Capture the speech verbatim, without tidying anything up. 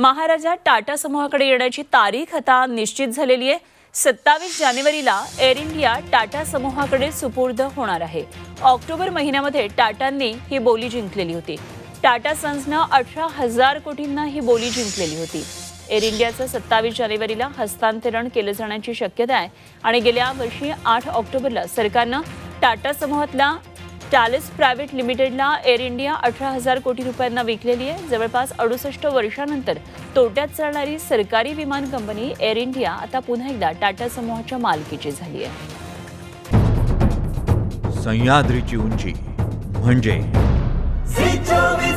महाराजा टाटा समूहाकडे येण्याची तारीख आता निश्चित झालेली आहे। सत्तावीस जानेवारीला एअर इंडिया टाटा समूहाकडे सुपूर्द होणार आहे। ऑक्टोबर महिन्यामध्ये टाटांनी ही बोली जिंकलेली होती। टाटा सन्सने अठरा हजार कोटींना ही बोली जिंकलेली होती। एअर इंडियाचं सत्तावीस जानेवारीला हस्तांतरण केले जाण्याची शक्यता आहे आणि गेल्या वर्षी आठ ऑक्टोबरला सरकारनं टाटा समूहातला टालेस प्राइवेट लिमिटेडला एअर इंडिया अठरा हजार कोटी रुपयांना विकलेली आहे। जवळपास अडुसष्ट वर्षांनंतर तोट्यात चालणारी सरकारी विमान कंपनी एअर इंडिया आता पुन्हा एकदा टाटा समूहाच्या मालकीची झाली आहे। सह्याद्रीची उंची म्हणजे